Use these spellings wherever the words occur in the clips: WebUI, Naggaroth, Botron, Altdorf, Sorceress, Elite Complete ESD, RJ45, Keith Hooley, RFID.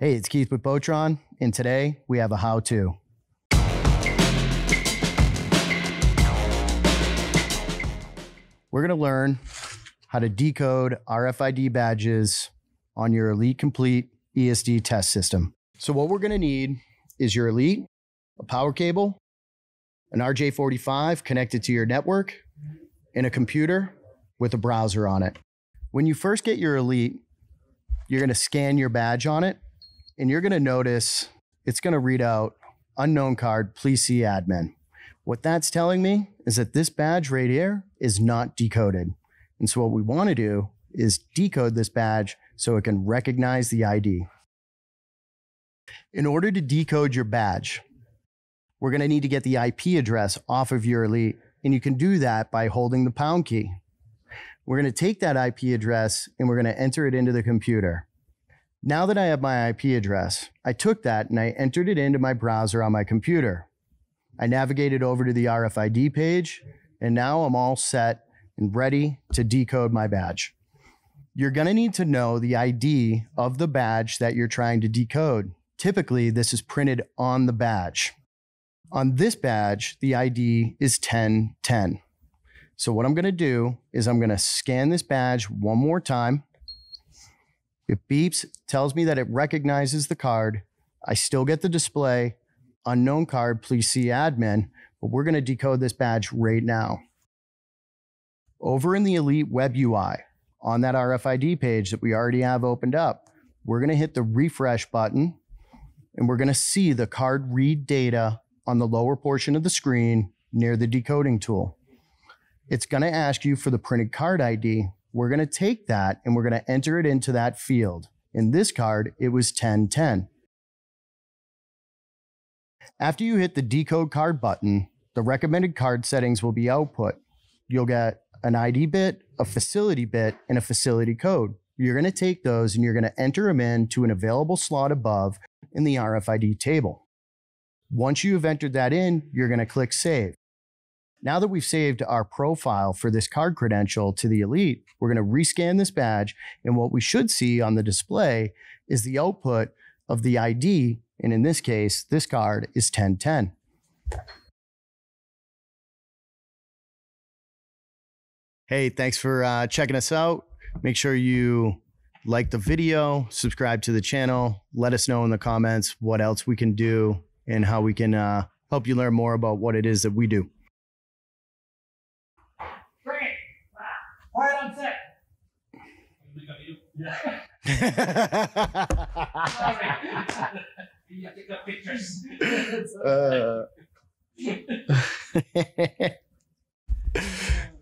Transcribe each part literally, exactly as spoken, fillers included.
Hey, it's Keith with Botron, and today we have a how-to. We're gonna learn how to decode R F I D badges on your Elite Complete E S D test system. So what we're gonna need is your Elite, a power cable, an R J forty-five connected to your network, and a computer with a browser on it. When you first get your Elite, you're gonna scan your badge on it, and you're gonna notice it's gonna read out, unknown card, please see admin. What that's telling me is that this badge right here is not decoded. And so what we wanna do is decode this badge so it can recognize the I D. In order to decode your badge, we're gonna need to get the I P address off of your Elite, and you can do that by holding the pound key. We're gonna take that I P address and we're gonna enter it into the computer. Now that I have my I P address, I took that and I entered it into my browser on my computer. I navigated over to the R F I D page, and now I'm all set and ready to decode my badge. You're gonna need to know the I D of the badge that you're trying to decode. Typically, this is printed on the badge. On this badge, the I D is ten ten. So what I'm gonna do is I'm gonna scan this badge one more time. It beeps, tells me that it recognizes the card. I still get the display, unknown card, please see admin, but we're gonna decode this badge right now. Over in the Elite WebUI, on that R F I D page that we already have opened up, we're gonna hit the refresh button, and we're gonna see the card read data on the lower portion of the screen near the decoding tool. It's gonna ask you for the printed card I D. We're gonna take that and we're gonna enter it into that field. In this card, it was ten ten. After you hit the decode card button, the recommended card settings will be output. You'll get an I D bit, a facility bit, and a facility code. You're gonna take those and you're gonna enter them into an available slot above in the R F I D table. Once you've entered that in, you're gonna click save. Now that we've saved our profile for this card credential to the Elite, we're gonna rescan this badge, and what we should see on the display is the output of the I D, and in this case, this card is ten ten. Hey, thanks for uh, checking us out. Make sure you like the video, subscribe to the channel, let us know in the comments what else we can do and how we can uh, help you learn more about what it is that we do. All right, I'm set. Yeah. Sorry. You have to take pictures. Uh,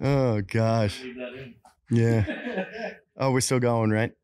oh, gosh. Yeah. Oh, we're still going, right?